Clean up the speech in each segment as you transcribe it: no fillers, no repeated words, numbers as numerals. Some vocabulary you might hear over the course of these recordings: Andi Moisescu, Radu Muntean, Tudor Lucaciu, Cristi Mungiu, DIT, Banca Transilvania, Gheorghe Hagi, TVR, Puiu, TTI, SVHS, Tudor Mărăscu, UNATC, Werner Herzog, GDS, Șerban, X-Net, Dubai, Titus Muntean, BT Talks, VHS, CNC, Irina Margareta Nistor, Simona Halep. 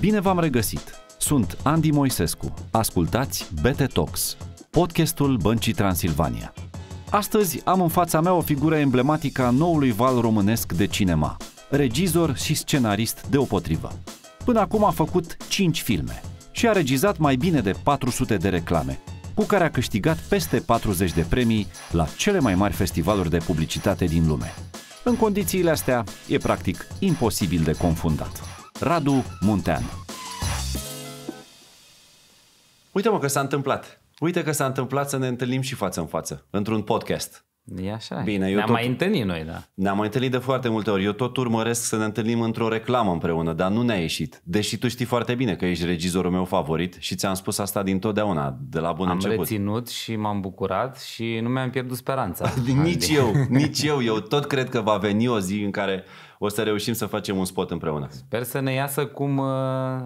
Bine v-am regăsit! Sunt Andi Moisescu. Ascultați BT Talks, podcastul Băncii Transilvania. Astăzi am în fața mea o figură emblematică a noului val românesc de cinema, regizor și scenarist deopotrivă. Până acum a făcut 5 filme și a regizat mai bine de 400 de reclame, cu care a câștigat peste 40 de premii la cele mai mari festivaluri de publicitate din lume. În condițiile astea e practic imposibil de confundat. Radu Muntean. Uite-mă că s-a întâmplat. Uite că s-a întâmplat să ne întâlnim și față în față, într-un podcast. E așa. Bine, eu ne-am tot... mai întâlnit noi, da. Ne-am mai întâlnit de foarte multe ori. Eu tot urmăresc să ne întâlnim într-o reclamă împreună, dar nu ne-a ieșit. Deși tu știi foarte bine că ești regizorul meu favorit și ți-am spus asta dintotdeauna, de la bun început. Am reținut și m-am bucurat și nu mi-am pierdut speranța. Nici eu. Eu tot cred că va veni o zi în care o să reușim să facem un spot împreună. Sper să ne iasă cum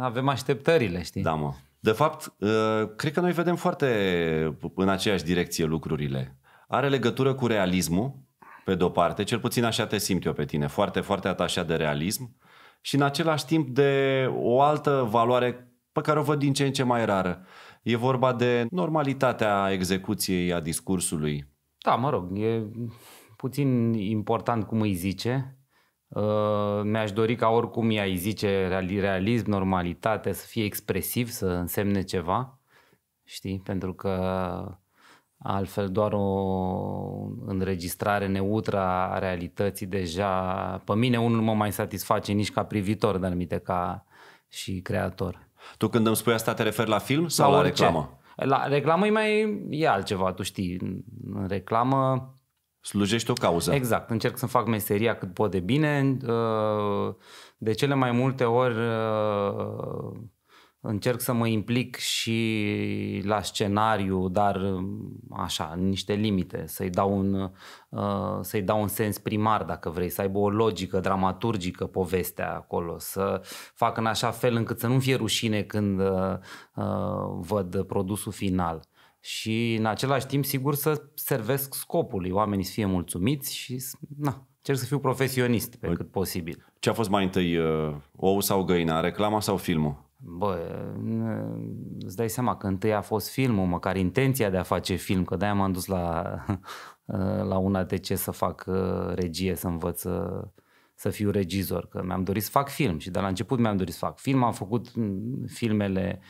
avem așteptările, știi? Da, mă. De fapt, cred că noi vedem foarte în aceeași direcție lucrurile. Are legătură cu realismul, pe de-o parte, cel puțin așa te simt eu pe tine, foarte, foarte atașat de realism și în același timp de o altă valoare pe care o văd din ce în ce mai rară. E vorba de normalitatea execuției, a discursului. Da, mă rog, e puțin important cum îi zice. Mi-aș dori ca oricum i-ai zice realism, normalitate, să fie expresiv, să însemne ceva, știi, pentru că altfel doar o înregistrare neutră a realității deja, pe mine unul nu mă mai satisface nici ca privitor, dar numite ca și creator. Tu când îmi spui asta te referi la film sau la reclamă? La reclamă e altceva, tu știi, în reclamă slujești o cauză. Exact, încerc să-mi fac meseria cât pot de bine, de cele mai multe ori încerc să mă implic și la scenariu, dar așa, niște limite, să-i dau un sens primar dacă vrei, să aibă o logică dramaturgică povestea acolo, să fac în așa fel încât să nu-mi fie rușine când văd produsul final. Și în același timp, sigur, să servesc scopului, oamenii să fie mulțumiți și încerc să fiu profesionist pe cât posibil. Ce a fost mai întâi, ou sau găina, reclama sau filmul? Bă, îți dai seama că întâi a fost filmul, măcar intenția de a face film, că de-aia m-am dus la una de ce să fac regie, să învăț să fiu regizor, că mi-am dorit să fac film și de la început mi-am dorit să fac film, am făcut filmele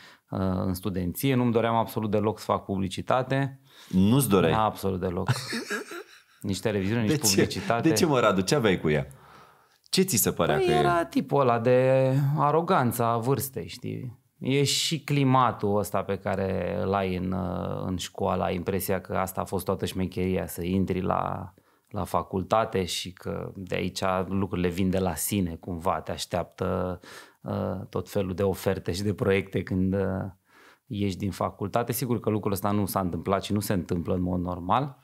în studenție, nu-mi doream absolut deloc să fac publicitate. Nu-ți doreai? Absolut deloc. Nici televiziune, nici publicitate. De ce, mă, Radu? Ce aveai cu ea? Ce ți se părea că era tipul ăla de aroganța a vârstei, știi? E și climatul ăsta pe care îl ai în școală, ai impresia că asta a fost toată șmecheria, să intri la facultate și că de aici lucrurile vin de la sine cumva, te așteaptă tot felul de oferte și de proiecte când ieși din facultate. Sigur că lucrul ăsta nu s-a întâmplat și nu se întâmplă în mod normal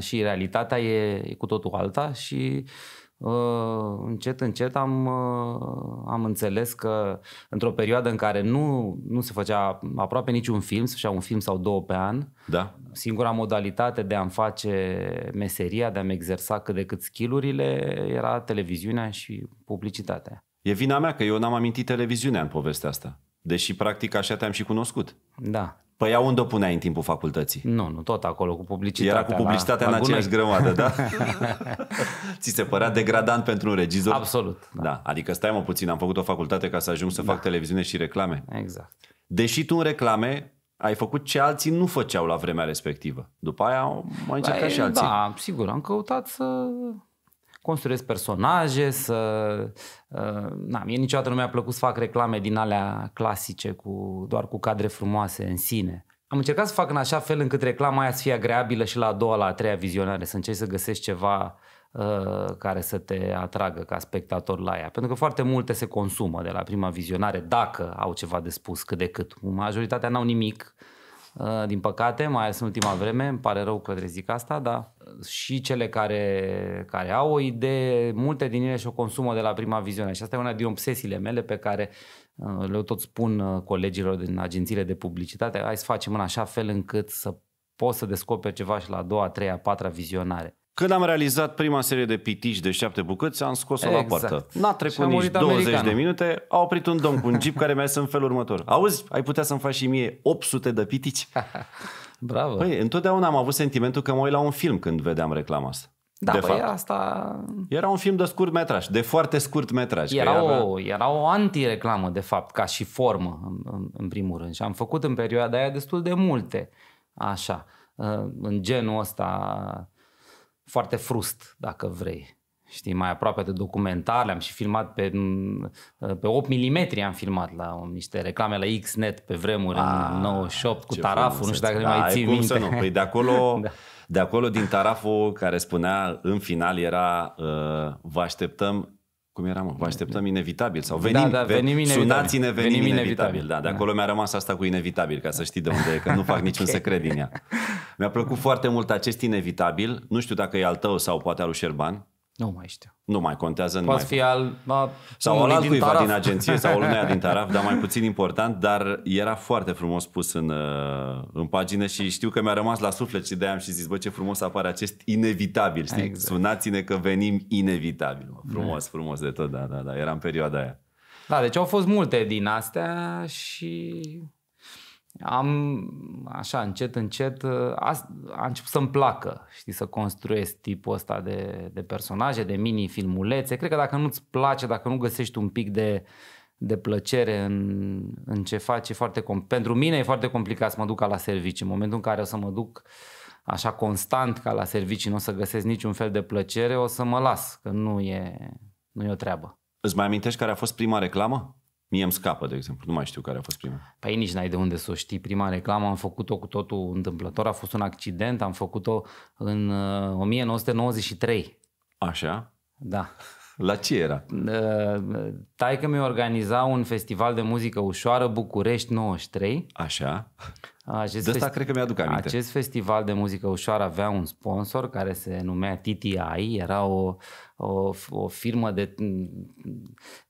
și realitatea e cu totul alta și încet, încet am înțeles că într-o perioadă în care nu se făcea aproape niciun film, se făcea un film sau două pe an, da. Singura modalitate de a-mi face meseria, de a-mi exersa cât de cât skill-urile era televiziunea și publicitatea. E vina mea că eu n-am amintit televiziunea în povestea asta, deși practic așa te-am și cunoscut. Da. Păi unde o puneai în timpul facultății? Nu, tot acolo, cu publicitatea. Era cu publicitatea în aceeași grămadă, da? Ți se părea degradant pentru un regizor? Absolut. Da. Adică stai mă puțin, am făcut o facultate ca să ajung să fac televiziune și reclame. Exact. Deși tu în reclame ai făcut ce alții nu făceau la vremea respectivă. După aia mai încercat și alții. Da, sigur, am căutat să construiesc personaje, să... mie niciodată nu mi-a plăcut să fac reclame din alea clasice, doar cu cadre frumoase în sine. Am încercat să fac în așa fel încât reclama aia să fie agreabilă și la a doua, la a treia vizionare, să încerci să găsești ceva care să te atragă ca spectator la ea. Pentru că foarte multe se consumă de la prima vizionare, dacă au ceva de spus cât de cât. Majoritatea n-au nimic. Din păcate, mai ales în ultima vreme, îmi pare rău că zic asta, dar și cele care au o idee, multe din ele și o consumă de la prima viziune. Și asta e una din obsesiile mele pe care le tot spun colegilor din agențiile de publicitate, hai să facem în așa fel încât să poți să descoperi ceva și la a doua, a treia, a patra vizionare. Când am realizat prima serie de pitici de 7 bucăți, am scos-o exact la poartă. N-a trecut nici 20 de minute, a oprit un domn cu un jeep care mi-a zis în felul următor: auzi, ai putea să-mi faci și mie 800 de pitici? Bravo. Păi, întotdeauna am avut sentimentul că mă uit la un film când vedeam reclama asta. Da, de fapt, asta... Era un film de scurt metraj, de foarte scurt metraj. Era o antireclamă, de fapt, ca și formă, în primul rând. Și am făcut în perioada aia destul de multe, așa, în genul ăsta... foarte frust, dacă vrei. Știi, mai aproape de documentar, am și filmat pe 8 mm, am filmat la niște reclame la X-Net pe vremuri, în 98, cu taraful, nu știu dacă mai ții minte. Să nu. Păi de acolo, da, de acolo din taraful care spunea în final era vă așteptăm, cum era, mă? Vă așteptăm inevitabil sau venim, da, venim, sunați-ne, venim inevitabil. Da, de acolo mi-a rămas asta cu inevitabil, ca să știi de unde e, că nu fac niciun secret din ea. Mi-a plăcut foarte mult acest inevitabil. Nu știu dacă e al tău sau poate al lui Șerban. Nu mai știu. Nu mai contează. Poate fi al... sau al altcuiva din agenție sau lumea din taraf, dar mai puțin important. Dar era foarte frumos pus în pagină și știu că mi-a rămas la suflet și de-aia am și zis, bă, ce frumos apare acest inevitabil. Știi? Exact. Sunați-ne că venim inevitabil. Mă. Frumos, frumos de tot, da. Era în perioada aia. Da, deci au fost multe din astea și... așa, încet, a început să-mi placă, știi, să construiesc tipul ăsta de personaje, de mini-filmulețe. Cred că dacă nu-ți place, dacă nu găsești un pic de plăcere în ce faci, pentru mine e foarte complicat să mă duc ca la serviciu. În momentul în care o să mă duc așa constant ca la serviciu, nu o să găsesc niciun fel de plăcere, o să mă las, că nu e o treabă. Îți mai amintești care a fost prima reclamă? Mie îmi scapă, de exemplu, nu mai știu care a fost prima. Păi nici n-ai de unde să o știi. Prima reclamă am făcut-o cu totul întâmplător, a fost un accident, am făcut-o în 1993. Așa? Da. La ce era? Taică mi-a organizat un festival de muzică ușoară, București 93. Așa? De asta cred că mi-aduc aminte. Acest festival de muzică ușoară avea un sponsor care se numea TTI, era o firmă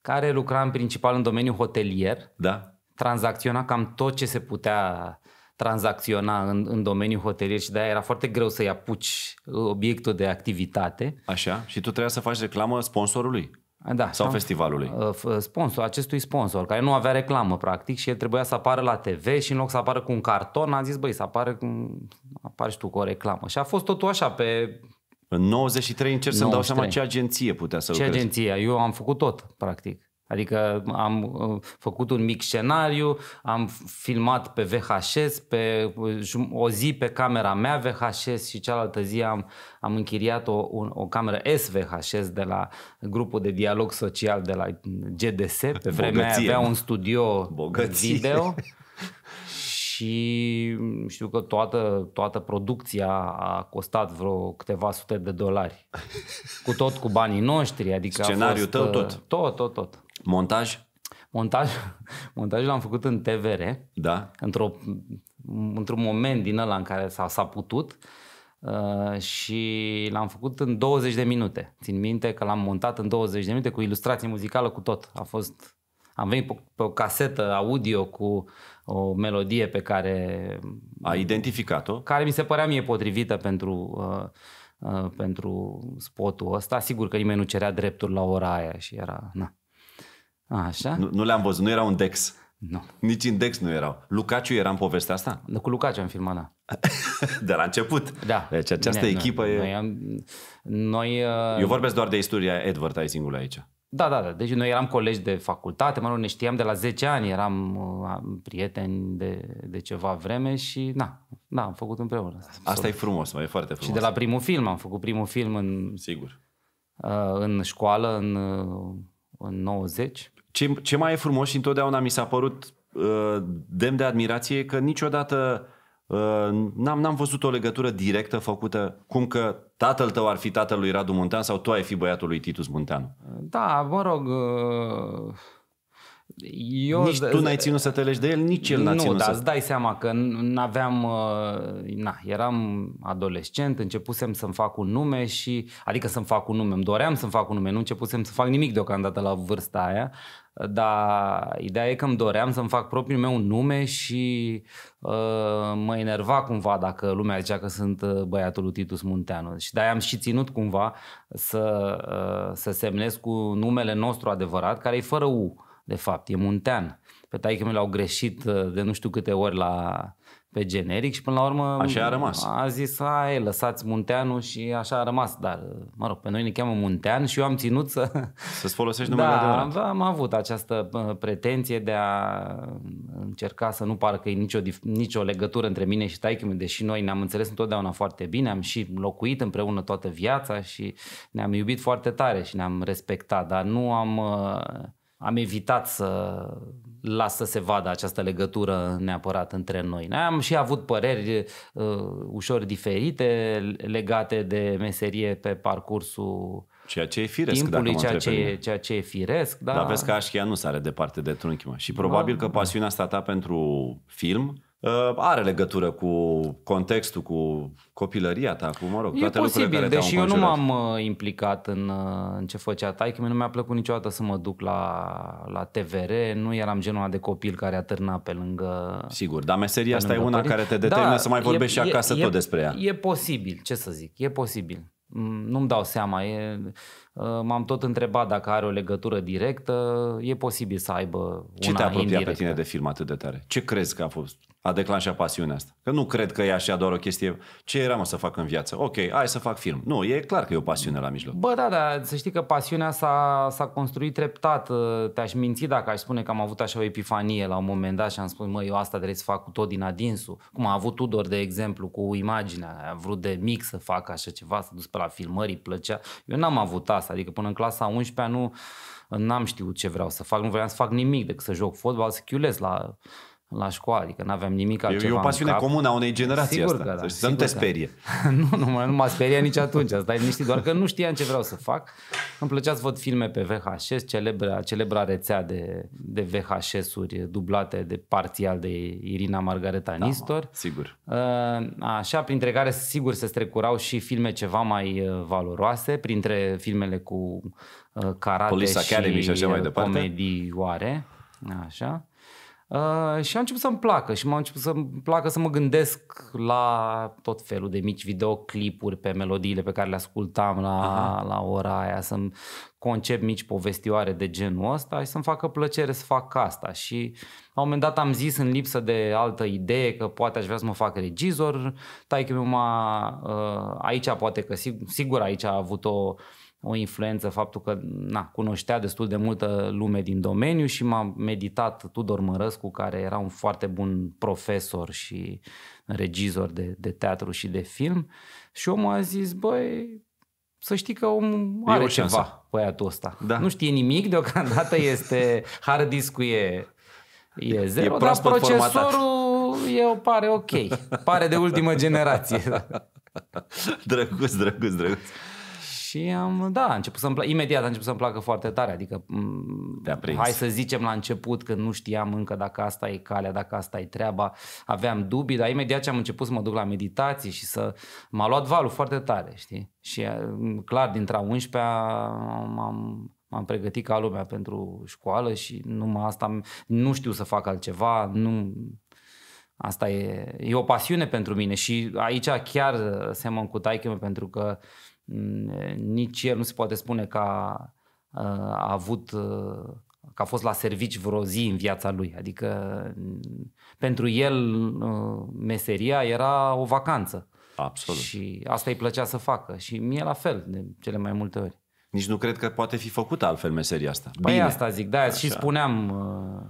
care lucra în principal în domeniul hotelier, da, tranzacționa cam tot ce se putea tranzacționa în domeniul hotelier și de-aia era foarte greu să-i apuci obiectul de activitate. Așa, și tu trebuia să faci reclamă sponsorului. Da, sau festivalului. Acestui sponsor, care nu avea reclamă, practic, și el trebuia să apară la TV și în loc să apară cu un carton, a zis, băi, să apare și tu cu o reclamă. Și a fost totul așa pe... În 93 încerc să-mi dau seama ce agenție putea să lucrezi. Ce agenție? Eu am făcut tot, practic. Adică am făcut un mic scenariu, am filmat pe VHS, pe o zi pe camera mea VHS și cealaltă zi am închiriat o cameră SVHS de la grupul de dialog social de la GDS. Pe vremea aia avea un studio video și știu că toată producția a costat vreo câteva sute de $100. Cu banii noștri. Adică scenariul tău tot? Tot. Montaj? Montajul l-am făcut în TVR, da, într-un moment din ăla în care s-a putut, și l-am făcut în 20 de minute. Țin minte că l-am montat în 20 de minute cu ilustrație muzicală, cu tot. Am venit pe o casetă audio cu o melodie pe care... A identificat-o? Care mi se părea mie potrivită pentru spotul ăsta. Sigur că nimeni nu cerea drepturi la ora aia și era... Na. Așa. Nu le-am văzut, nu era un Dex. Nu. Nici în Dex nu erau. Lucaciu era în povestea asta? Cu Lucaciu am filmat, da. De la început. Da. Deci această echipă e... Eu vorbesc doar de istoria advertising-ului aici. Da. Deci noi eram colegi de facultate, ne știam de la 10 ani, eram prieteni de ceva vreme și da, am făcut împreună. Asta e frumos, e foarte frumos. Și de la primul film, am făcut primul film în... Sigur. În școală, în 90. Ce mai e frumos și întotdeauna mi s-a părut demn de admirație că niciodată n-am văzut o legătură directă făcută, cum că tatăl tău ar fi tatăl lui Radu Muntean sau tu ai fi băiatul lui Titus Muntean. Da, mă rog, Nici tu n-ai ținut să te legi de el, nici el n-a ținut. Nu, dar îți dai seama că n-aveam, eram adolescent, începusem să-mi fac un nume și, adică să-mi fac un nume, îmi doream să-mi fac un nume, nu începusem să fac nimic deocamdată la vârsta aia, dar ideea e că îmi doream să-mi fac propriul meu nume și mă enerva cumva dacă lumea zicea că sunt băiatul lui Titus Muntean. Și de-aia am și ținut cumva să semnez cu numele nostru adevărat, care e fără U. De fapt, e Muntean. Pe taică mi l-au greșit de nu știu câte ori pe generic și până la urmă așa a rămas. A zis, hai, lăsați Munteanu și așa a rămas. Dar, mă rog, pe noi ne cheamă Muntean și eu am ținut să-ți folosești numele adevărat. Da, am avut această pretenție de a încerca să nu pară că e nicio legătură între mine și taică-mi, deși noi ne-am înțeles întotdeauna foarte bine, am și locuit împreună toată viața și ne-am iubit foarte tare și ne-am respectat, dar nu am evitat să las să se vadă această legătură neapărat între noi. Am și avut păreri ușor diferite legate de meserie pe parcursul ceea ce e firesc, timpului, dacă ceea ce e firesc. Da. Dar vezi că Așchia nu sare departe de trunchi, mă. Și probabil că pasiunea asta ta pentru film are legătură cu contextul, cu copilăria ta, cu, mă rog, toate lucrurile care te-au înconjurat. E posibil, deși eu nu m-am implicat în ce făcea taică-mi, nu mi-a plăcut niciodată să mă duc la TVR, nu eram genul de copil care atârna pe lângă... Sigur, dar meseria asta e una care te determină să mai vorbești și acasă tot despre ea. E posibil, ce să zic, e posibil. Nu-mi dau seama, m-am tot întrebat dacă are o legătură directă, e posibil să aibă una indirectă. Ce te-a apropiat pe tine de film atât de tare? Ce crezi că a declanșat pasiunea asta? Că nu cred că e așa doar o chestie, ce eram o să fac în viață? Ok, hai să fac film. Nu, e clar că e o pasiune la mijloc. Bă, da, dar să știi că pasiunea s-a construit treptat. Te-aș minți dacă aș spune că am avut așa o epifanie la un moment dat și am spus, mă, eu asta trebuie să fac cu tot din adinsul. Cum a avut Tudor, de exemplu, cu imaginea, a vrut de mic să facă așa ceva, să dus pe la filmări, îi plăcea. Eu n-am avut asta, adică până în clasa 11-a n-am știut ce vreau să fac, nu vreau să fac nimic decât să joc fotbal, să chiulez la școală, adică n-aveam nimic altceva. E o pasiune comună a unei generații asta, da, să nu te sperie. Nu m-a speriat nici atunci, stai liniștit, doar că nu știam ce vreau să fac. Îmi plăcea să văd filme pe VHS, celebra rețea de VHS-uri dublate de parțial de Irina Margareta Nistor. Da, sigur. Așa, printre care sigur se strecurau și filme ceva mai valoroase, printre filmele cu karate și comedioare. Așa. Și a început să-mi placă și m-a început să-mi placă să mă gândesc la tot felul de mici videoclipuri pe melodiile pe care le ascultam la ora aia, să-mi concep mici povestioare de genul ăsta și să-mi facă plăcere să fac asta. Și la un moment dat am zis, în lipsă de altă idee, că poate aș vrea să mă fac regizor. Taică-mi aici poate că sigur aici a avut o influență, faptul că cunoștea destul de multă lume din domeniu și m-a meditat Tudor Mărăscu, care era un foarte bun profesor și regizor de teatru și de film. Și omul a zis, băi, să știi că omul are ceva, băiatul ăsta. Da. Nu știe nimic, deocamdată este hard discul e zero, dar procesorul pare ok, pare de ultimă generație. Drăguț. Și a început să-mi placă, imediat a început să-mi placă foarte tare, adică hai să zicem la început că nu știam încă dacă asta e calea, dacă asta e treaba, aveam dubii, dar imediat ce am început să mă duc la meditații și m-a luat valul foarte tare, știi? Și clar, dintre a 11-a m-am pregătit ca lumea pentru școală și numai asta, nu știu să fac altceva, asta e o pasiune pentru mine și aici chiar semăn cu taică-mi, pentru că nici el nu se poate spune că a fost la servici vreo zi în viața lui. Adică pentru el meseria era o vacanță. Absolut. Și asta îi plăcea să facă și mie la fel de cele mai multe ori. Nici nu cred că poate fi făcută altfel meseria asta. Păi asta zic, da, și spuneam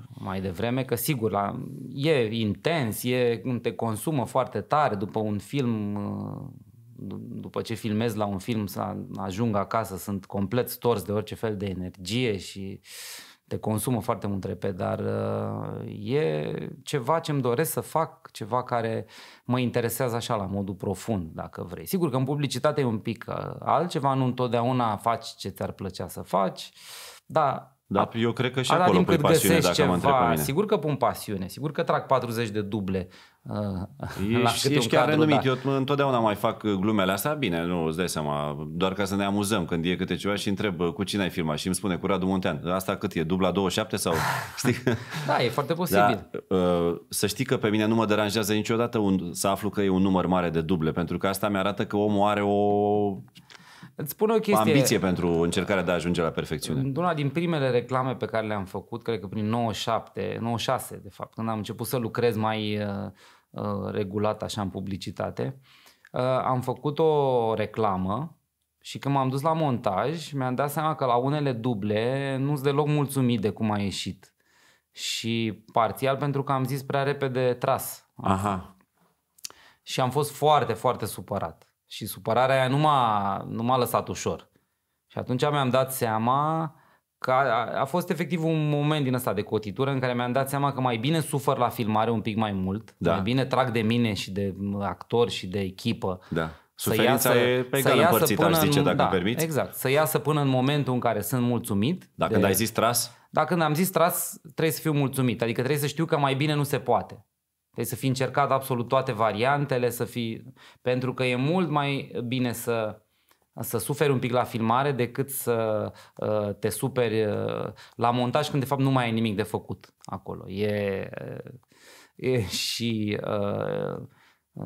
mai devreme că sigur e intens, te consumă foarte tare după un film. După ce filmez la un film, să ajung acasă, sunt complet stors de orice fel de energie și te consumă foarte mult repede, dar e ceva ce îmi doresc să fac, ceva care mă interesează așa la modul profund, dacă vrei. Sigur că în publicitate e un pic altceva, nu întotdeauna faci ce ți-ar plăcea să faci, Da, eu cred că și acolo pui pasiune, dacă mă întreb pe mine. Sigur că pun pasiune, sigur că trag 40 de duble. Ești chiar renumit, da. Eu întotdeauna mai fac glumele astea, bine, nu îți dai seama, doar ca să ne amuzăm când e câte ceva și întreb cu cine ai filmat și îmi spune cu Radu Muntean. Asta cât e, dubla 27 sau? Da, e foarte posibil. Da, să știi că pe mine nu mă deranjează niciodată să aflu că e un număr mare de duble, pentru că asta mi-arată că omul are o... Îți spun o chestie, ambiție pentru încercarea de a ajunge la perfecțiune. Una din primele reclame pe care le-am făcut, cred că prin 96 de fapt, când am început să lucrez mai regulat așa în publicitate, am făcut o reclamă și când m-am dus la montaj mi-am dat seama că la unele duble nu-s deloc mulțumit de cum a ieșit. Și parțial pentru că am zis prea repede tras. Aha. Și am fost foarte, foarte supărat. Și supărarea aia nu m-a lăsat ușor. Și atunci mi-am dat seama că a fost efectiv un moment din ăsta de cotitură în care mi-am dat seama că mai bine sufăr la filmare un pic mai mult, mai bine trag de mine și de actor și de echipă. Da. Suferința e pe egal împărțită, aș zice, dacă permiți. Exact. Să iasă până în momentul în care sunt mulțumit. Dacă când ai zis tras? Dacă când am zis tras, trebuie să fiu mulțumit. Adică trebuie să știu că mai bine nu se poate. Trebuie să fi încercat absolut toate variantele, pentru că e mult mai bine să suferi un pic la filmare decât să te superi la montaj, când de fapt nu mai ai nimic de făcut acolo. E și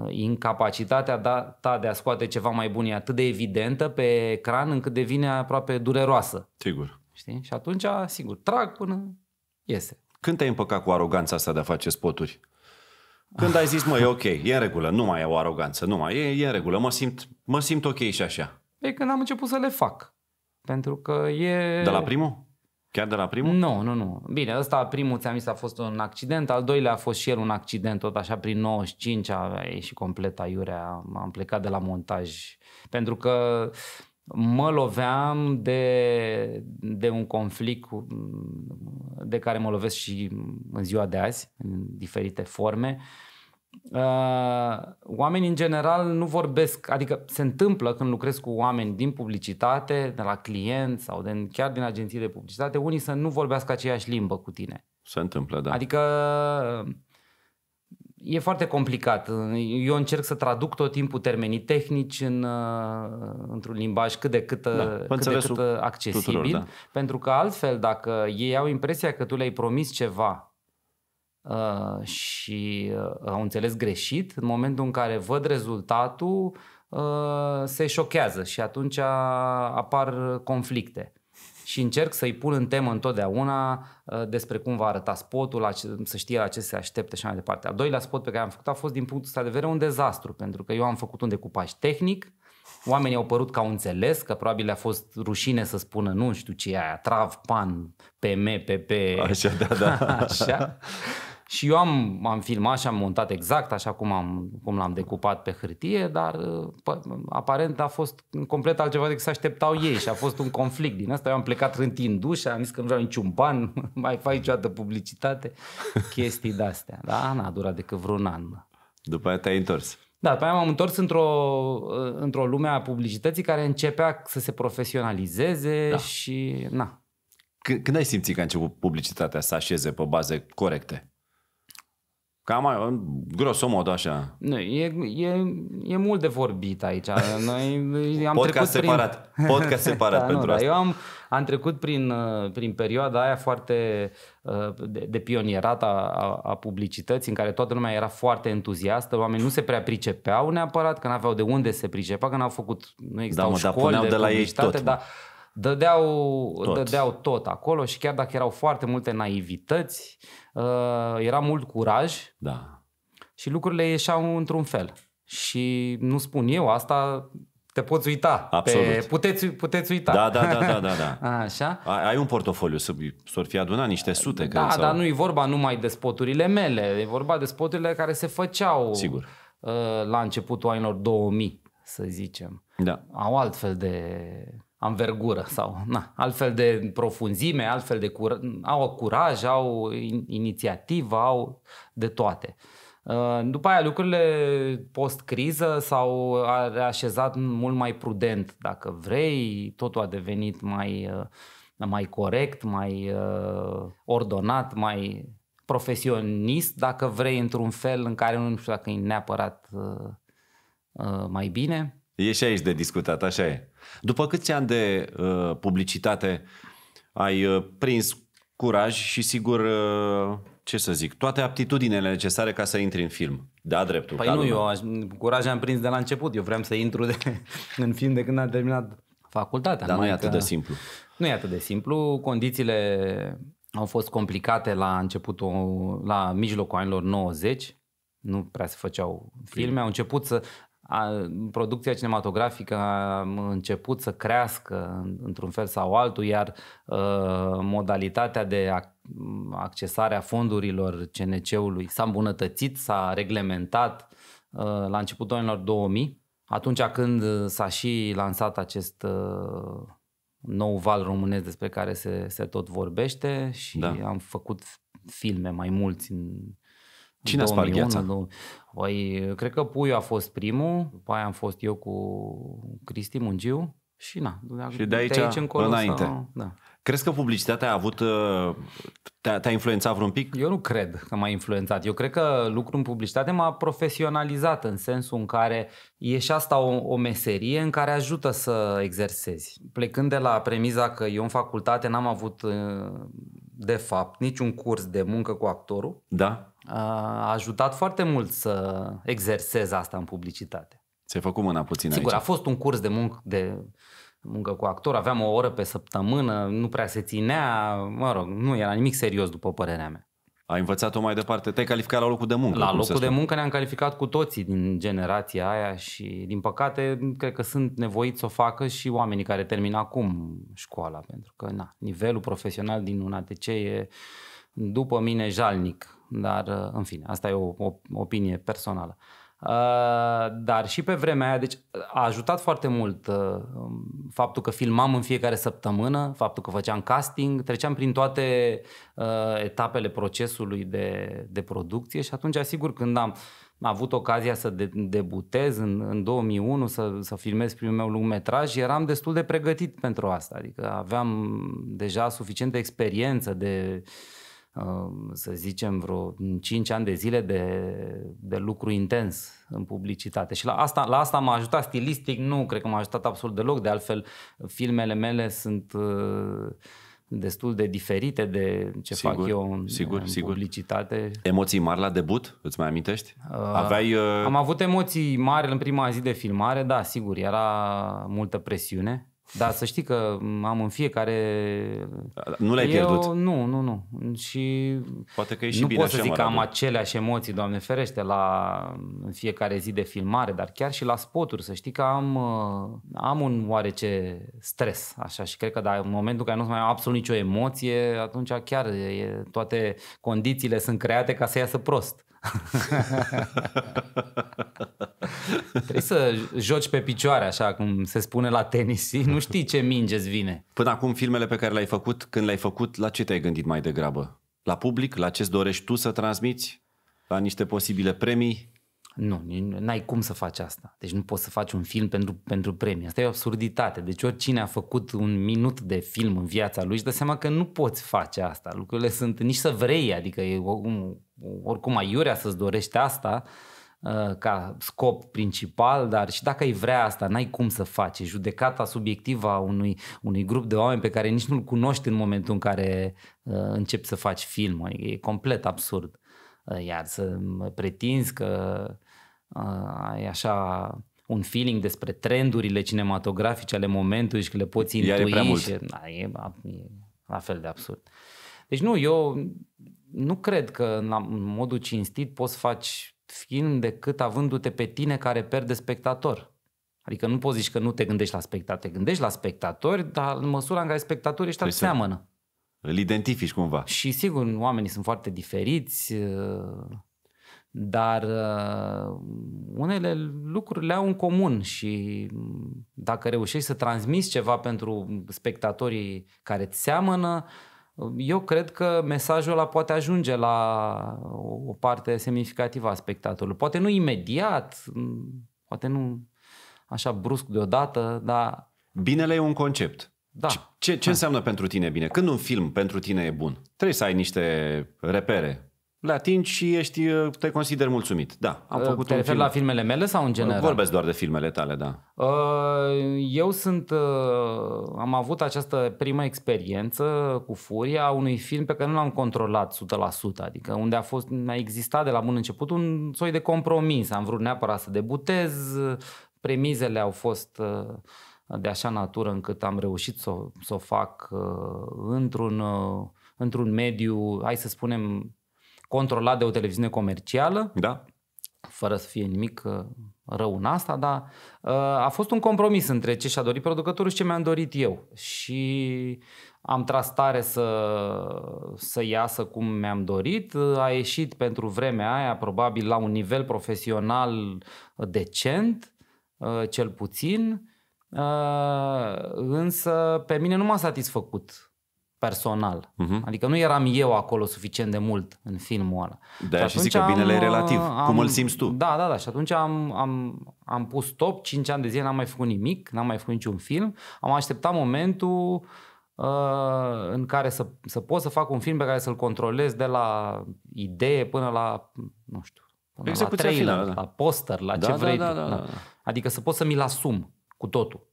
incapacitatea ta de a scoate ceva mai bun e atât de evidentă pe ecran încât devine aproape dureroasă. Sigur. Știi? Și atunci, sigur, trag până iese. Când te-ai împăcat cu aroganța asta de a face spoturi? Când ai zis, mă, e ok, e în regulă, nu mai e o aroganță, e în regulă, mă simt ok și așa. E când am început să le fac, pentru că e... De la primul? Chiar de la primul? Nu. Bine, ăsta primul, ți-am zis, a fost un accident, al doilea a fost și el un accident, tot așa prin 95 a ieșit complet aiurea, am plecat de la montaj, pentru că mă loveam de un conflict de care mă lovesc și în ziua de azi, în diferite forme. Oamenii în general nu vorbesc, adică se întâmplă când lucrez cu oameni din publicitate, de la clienți sau chiar din agenții de publicitate, unii să nu vorbească aceeași limbă cu tine. Se întâmplă, da. Adică e foarte complicat. Eu încerc să traduc tot timpul termenii tehnici într-un limbaj cât de cât accesibil. Tuturor, da. Pentru că altfel, dacă ei au impresia că tu le-ai promis ceva și au înțeles greșit, în momentul în care văd rezultatul, se șochează și atunci apar conflicte. Și încerc să-i pun în temă întotdeauna despre cum va arăta spotul, să știe la ce se aștepte și mai departe. Al doilea spot pe care am făcut a fost, din punctul ăsta de vedere, un dezastru, pentru că eu am făcut un decupaj tehnic, oamenii au părut că au înțeles, că probabil le-a fost rușine să spună nu știu ce e aia, trav, pan, PM, PP, așa, da. Așa. Și eu am filmat și am montat exact așa cum l-am decupat pe hârtie, dar aparent a fost complet altceva decât se așteptau ei și a fost un conflict din asta. Eu am plecat rântindu-și și am zis că nu vreau niciun ban, mai fac niciodată publicitate, chestii de-astea. Da, n-a durat decât vreun an. După aia te-ai întors. Da, după aia m-am întors într-o lume a publicității care începea să se profesionalizeze și na. Când ai simțit că a început publicitatea să așeze pe baze corecte? Cam grosomod așa. Nu, e mult de vorbit aici. Noi am podcast separat. Podcast separat pentru asta. Eu am trecut prin perioada aia foarte de pionierat a publicității, în care toată lumea era foarte entuziastă, oamenii nu se prea pricepeau neapărat, că n-aveau de unde se pricepa, că n-au făcut, nu existau școli de publicitate, dar dădeau tot acolo și chiar dacă erau foarte multe naivități, era mult curaj, da. Și lucrurile ieșeau într-un fel. Și nu spun eu asta, te poți uita. Absolut. Puteți uita. Da. Așa? Ai un portofoliu, s-or fi adunat niște sute. Da, dar nu e vorba numai de spoturile mele, e vorba de spoturile care se făceau. Sigur. La începutul anilor 2000, să zicem. Da. Au altfel de... anvergură sau altfel de profunzime, altfel de au curaj, au inițiativă, au de toate. După aia lucrurile post-criză s-au reașezat mult mai prudent, dacă vrei, totul a devenit mai mai corect, mai ordonat, mai profesionist, dacă vrei, într-un fel în care nu știu dacă e neapărat mai bine. E și aici de discutat, așa e. După câți ani de publicitate ai prins curaj și sigur, ce să zic, toate aptitudinile necesare ca să intri în film? Da, dreptul. Păi nu, curaj am prins de la început. Eu vreau să intru în film de când am terminat facultatea. Dar nu e atât de simplu. Nu e atât de simplu. Condițiile au fost complicate la începutul, la mijlocul anilor 90. Nu prea se făceau filme. Au început să... producția cinematografică a început să crească într-un fel sau altul, iar modalitatea de accesare a fondurilor CNC-ului s-a îmbunătățit, s-a reglementat la începutul anilor 2000, atunci când s-a și lansat acest nou val românesc despre care se tot vorbește și am făcut filme mai mulți în... Cine a spart gheața? Păi, cred că Puiu a fost primul, după aia am fost eu cu Cristi Mungiu și na. Și de aici încolo înainte. Sau, da. Crezi că publicitatea a avut, te-a influențat vreun pic? Eu nu cred că m-a influențat. Eu cred că lucrul în publicitate m-a profesionalizat în sensul în care e și asta o meserie în care ajută să exersezi. Plecând de la premiza că eu în facultate n-am avut de fapt niciun curs de muncă cu actorul. Da. A ajutat foarte mult să exersez asta în publicitate. Ți-ai făcut mâna puțin aici. Sigur, a fost un curs de muncă cu actor, aveam o oră pe săptămână, nu prea se ținea, mă rog, nu era nimic serios după părerea mea. Ai învățat-o mai departe, te-ai calificat la locul de muncă. La locul de muncă ne-am calificat cu toții din generația aia și din păcate cred că sunt nevoiți să o facă și oamenii care termină acum școala, pentru că nivelul profesional din UNATC e după mine jalnic. Dar, în fine, asta e o opinie personală. Dar și pe vremea aia, deci a ajutat foarte mult faptul că filmam în fiecare săptămână, faptul că făceam casting, treceam prin toate etapele procesului de producție și atunci, sigur, când am avut ocazia să debutez în 2001, să filmez primul meu lungmetraj, eram destul de pregătit pentru asta. Adică aveam deja suficientă experiență de... să zicem vreo 5 ani de zile de lucru intens în publicitate și la asta m-a ajutat stilistic, nu cred că m-a ajutat absolut deloc, de altfel filmele mele sunt destul de diferite de ce fac eu în publicitate. Emoții mari la debut, îți mai amintești? Am avut emoții mari în prima zi de filmare, da, sigur, era multă presiune. Dar să știi că am în fiecare... Nu l-ai pierdut? Nu. Și poate că e și nu bine pot să zic că am aceleași emoții, Doamne ferește, în fiecare zi de filmare, dar chiar și la spoturi. Să știi că am un oarece stres, așa, și cred că în momentul în care nu mai am absolut nicio emoție, atunci chiar toate condițiile sunt create ca să iasă prost. Trebuie să joci pe picioare, așa cum se spune la tenis, nu știi ce minge îți vine. Până acum filmele pe care le-ai făcut, când le-ai făcut, la ce te-ai gândit mai degrabă? La public? La ce-ți dorești tu să transmiți? La niște posibile premii? Nu, n-ai cum să faci asta. Deci nu poți să faci un film pentru premii. Asta e o absurditate. Deci oricine a făcut un minut de film în viața lui își dă seama că nu poți face asta. Lucrurile sunt nici să vrei, adică e oricum aiurea să-ți dorești asta ca scop principal, dar și dacă ai vrea asta, n-ai cum să faci. E judecata subiectivă a unui grup de oameni pe care nici nu-l cunoști în momentul în care începi să faci film. E complet absurd. Iar să pretinzi că ai așa un feeling despre trendurile cinematografice ale momentului și că le poți intui și... E la fel de absurd. Deci eu nu cred că în modul cinstit poți să faci film decât avându-te pe tine ca reper de spectator. Adică nu poți zici că nu te gândești la spectatori. Te gândești la spectatori, dar în măsura în care spectatorii ăștia seamănă. Îl identifici cumva. Și sigur, oamenii sunt foarte diferiți, dar unele lucruri le au în comun și dacă reușești să transmiți ceva pentru spectatorii care îți seamănă, eu cred că mesajul ăla poate ajunge la o parte semnificativă a spectatorului. Poate nu imediat, poate nu așa brusc deodată, dar... Binele e un concept. Da. Ce înseamnă pentru tine bine? Când un film pentru tine e bun, trebuie să ai niște repere. Le atingi și ești, te consideri mulțumit. Da, am făcut te referi la filmele mele sau în general? Vorbesc doar de filmele tale, da. Eu sunt, am avut această primă experiență cu furia unui film pe care nu l-am controlat 100%. Adică unde a fost, a existat de la bun început un soi de compromis. Am vrut neapărat să debutez, premizele au fost de așa natură încât am reușit să o fac într-un mediu, hai să spunem, controlat de o televiziune comercială, da, fără să fie nimic rău în asta, dar a fost un compromis între ce și-a dorit producătorul și ce mi-am dorit eu. Și am tras tare să iasă cum mi-am dorit, a ieșit pentru vremea aia probabil la un nivel profesional decent, cel puțin, însă pe mine nu m-a satisfăcut personal. Adică nu eram eu acolo suficient de mult în filmul ăla. Da, și zic că binele e relativ. Cum îl simți tu? Da, da, da. Și atunci am pus stop, 5 ani de zile n-am mai făcut nimic, n-am mai făcut niciun film. Am așteptat momentul în care să pot să fac un film pe care să-l controlez de la idee până la, nu știu, până la trailer, la poster, la ce vrei. Adică să pot să mi-l asum cu totul.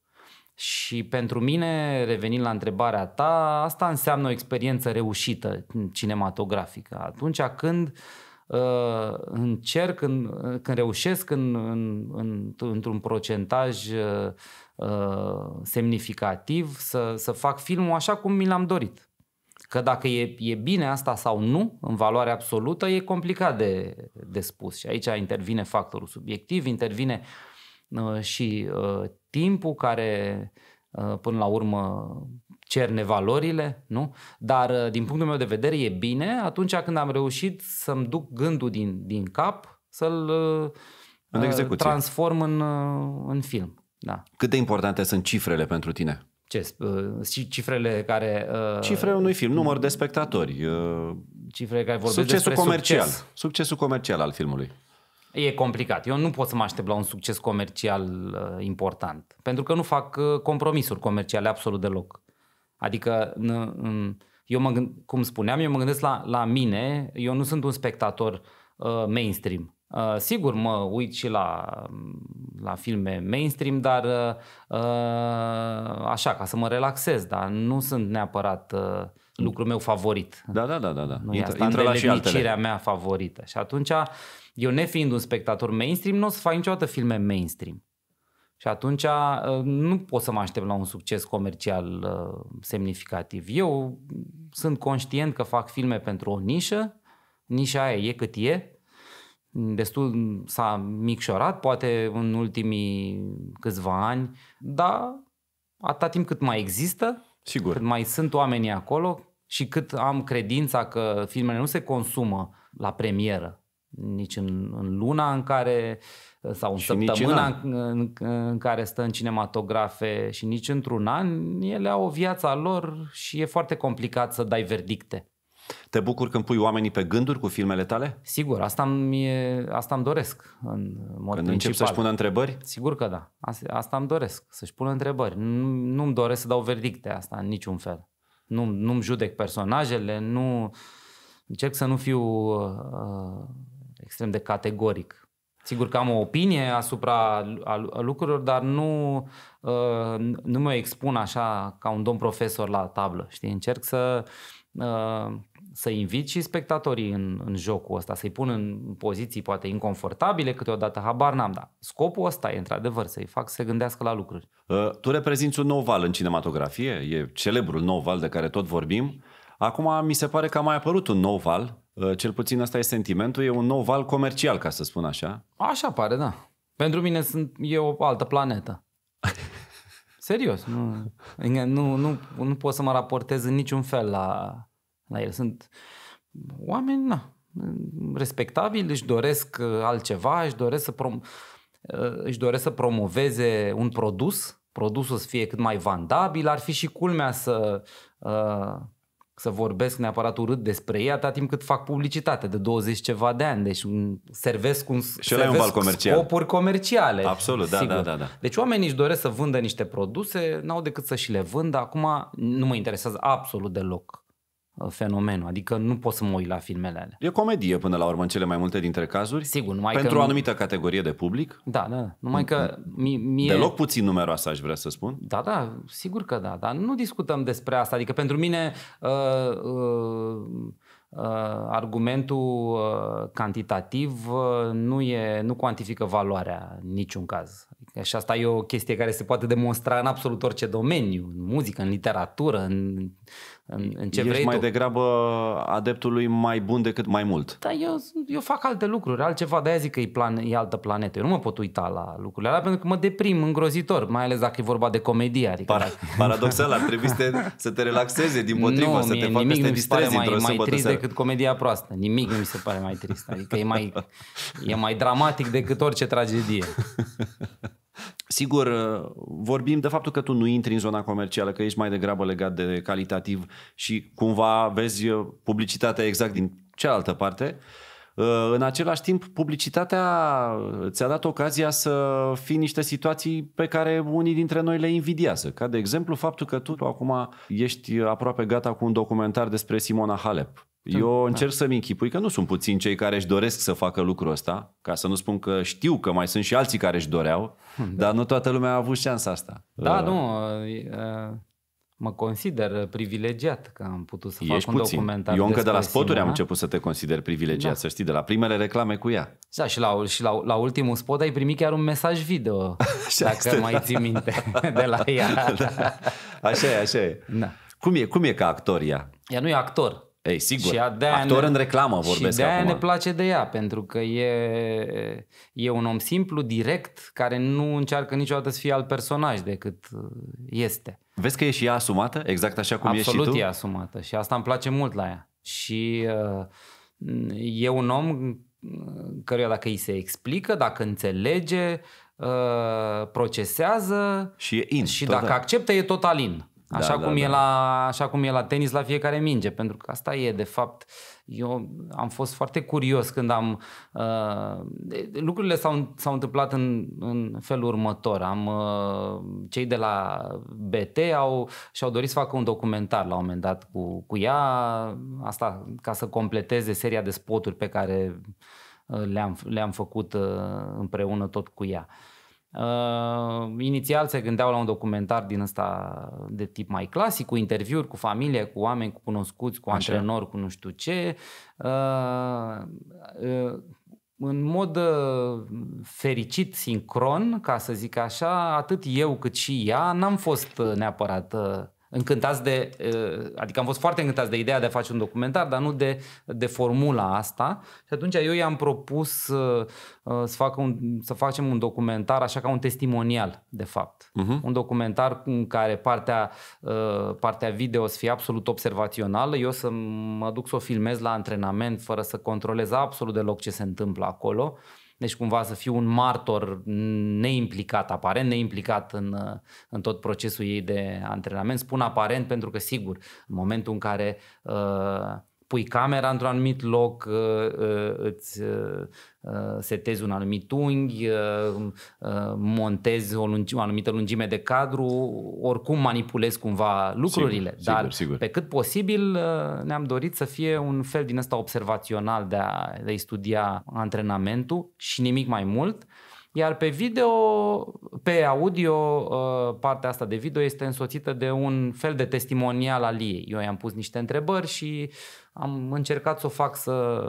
Și pentru mine, revenind la întrebarea ta, asta înseamnă o experiență reușită cinematografică. Atunci când încerc, când reușesc într-un procentaj semnificativ să fac filmul așa cum mi l-am dorit. Că dacă e bine asta sau nu, în valoare absolută, e complicat de spus. Și aici intervine factorul subiectiv, intervine și timpul care până la urmă cerne valorile, nu? Dar din punctul meu de vedere e bine atunci când am reușit să-mi duc gândul din cap să-l transform în film. Da. Cât de importante sunt cifrele pentru tine? Ce? Cifrele care... Cifrele unui film, număr de spectatori. Cifrele care vorbesc succesul despre comercial. Succes. Succesul comercial al filmului. E complicat. Eu nu pot să mă aștept la un succes comercial important, pentru că nu fac compromisuri comerciale absolut deloc. Adică, eu cum spuneam, eu mă gândesc la mine, eu nu sunt un spectator mainstream. Sigur, mă uit și la filme mainstream, dar așa, ca să mă relaxez, dar nu sunt neapărat... lucrul meu favorit. Da, da, da, da. Nu intră la și altele. Mea favorită. Și atunci, eu nefiind un spectator mainstream, nu o să fac niciodată filme mainstream. Și atunci nu pot să mă aștept la un succes comercial semnificativ. Eu sunt conștient că fac filme pentru o nișă. Nișa aia e cât e. Destul s-a micșorat, poate în ultimii câțiva ani, dar atâta timp cât mai există, sigur. Cât mai sunt oamenii acolo și cât am credința că filmele nu se consumă la premieră, nici în luna în care, sau în săptămâna în care stă în cinematografe și nici într-un an, ele au o viață a lor și e foarte complicat să dai verdicte. Te bucur când pui oamenii pe gânduri cu filmele tale? Sigur, asta îmi doresc în mod principal. Când încep să-și pună întrebări? Sigur că da, asta îmi doresc, să-și pună întrebări. Nu-mi doresc să dau verdicte asta în niciun fel. Nu-mi judec personajele, încerc să nu fiu extrem de categoric. Sigur că am o opinie asupra lucrurilor, dar nu mă expun așa ca un domn profesor la tablă. Știi? Încerc să invit și spectatorii în jocul ăsta, să-i pun în poziții poate inconfortabile, câteodată habar n-am, dar scopul ăsta e într-adevăr să-i fac să se gândească la lucruri. Tu reprezinți un nou val în cinematografie, e celebrul nou val de care tot vorbim. Acum mi se pare că a mai apărut un nou val, cel puțin asta e sentimentul, e un nou val comercial, ca să spun așa. Așa pare, da. Pentru mine e o altă planetă. Serios, nu pot să mă raportez în niciun fel la el. Sunt oameni respectabili, își doresc altceva, își doresc să promoveze un produs, produsul să fie cât mai vandabil, ar fi și culmea să să vorbesc neapărat urât despre ei atât timp cât fac publicitate de 20 ceva de ani. Deci servesc, scopuri comerciale. Absolut, da, da, da, da. Deci oamenii își doresc să vândă niște produse, n-au decât să și le vândă. Acum nu mă interesează absolut deloc fenomenul, adică nu pot să mă uit la filmele alea. E comedie până la urmă în cele mai multe dintre cazuri. Sigur, numai pentru o anumită categorie de public. Da, da, numai că mie... Deloc puțin numeroasă, aș vrea să spun. Da, da, sigur că da, dar nu discutăm despre asta. Adică pentru mine argumentul cantitativ nu cuantifică valoarea în niciun caz. Și asta e o chestie care se poate demonstra în absolut orice domeniu, în muzică, în literatură, în ce vrei tu. Ești mai degrabă adeptului mai bun decât mai mult. Da, eu fac alte lucruri, altceva, de-aia zic că e altă planetă. Eu nu mă pot uita la lucrurile alea pentru că mă deprim îngrozitor, mai ales dacă e vorba de comedie. Adică paradoxal, ar trebui să te relaxeze, dimpotrivă, să te facă să te distrezi într-o sâmbătă seara. Decât comedia proastă. Nimic nu mi se pare mai trist. Adică e mai dramatic decât orice tragedie. Sigur, vorbim de faptul că tu nu intri în zona comercială, că ești mai degrabă legat de calitativ și cumva vezi publicitatea exact din cealaltă parte. În același timp, publicitatea ți-a dat ocazia să fii niște situații pe care unii dintre noi le invidiază. Ca de exemplu faptul că tu acum ești aproape gata cu un documentar despre Simona Halep. Eu încerc să-mi închipui că nu sunt puțini cei care își doresc să facă lucrul ăsta, ca să nu spun că știu că mai sunt și alții care își doreau, dar nu toată lumea a avut șansa asta. Da, nu, mă consider privilegiat că am putut să fac un documentar. Eu încă de la spoturi am început să te consider privilegiat, da. Să știi, de la primele reclame cu ea. Da, și la ultimul spot ai primit chiar un mesaj video, dacă mai ții minte, de la ea. Da. Așa e, așa e. Da. Cum e ca actor ea? Ea nu e actor. Ei, sigur, actor în reclamă vorbesc. Și de-aia ne place de ea, pentru că e un om simplu, direct, care nu încearcă niciodată să fie alt personaj decât este. Vezi că e și ea asumată, exact așa cum ești și tu? Absolut e asumată și asta îmi place mult la ea. Și e un om căruia dacă îi se explică, dacă înțelege, procesează și, dacă acceptă, e total in. Așa cum e la tenis, la fiecare minge, pentru că asta e de fapt. Eu am fost foarte curios când am... lucrurile s-au întâmplat în felul următor. Cei de la BT și-au dorit să facă un documentar la un moment dat cu ea, asta ca să completeze seria de spoturi pe care le-am făcut împreună tot cu ea. Inițial se gândeau la un documentar din ăsta de tip mai clasic, cu interviuri, cu familie, cu oameni, cu cunoscuți, cu antrenori, cu nu știu ce. În mod fericit, sincron, ca să zic așa, atât eu cât și ea n-am fost neapărat încântați de... Adică am fost foarte încântați de ideea de a face un documentar, dar nu de formula asta. Și atunci eu i-am propus să facem un documentar așa ca un testimonial, de fapt. Un documentar în care partea video să fie absolut observațională. Eu să mă duc să o filmez la antrenament fără să controlez absolut deloc ce se întâmplă acolo. Deci cumva să fiu un martor neimplicat, aparent neimplicat în tot procesul ei de antrenament. Spun aparent pentru că, sigur, în momentul în care pui camera într-un anumit loc, îți setezi un anumit unghi, montezi o anumită lungime de cadru, oricum manipulezi cumva lucrurile. Sigur, dar sigur. Pe cât posibil ne-am dorit să fie un fel din ăsta observațional de a studia antrenamentul și nimic mai mult. Iar pe audio, partea asta de video este însoțită de un fel de testimonial al ei. Eu i-am pus niște întrebări și am încercat să o fac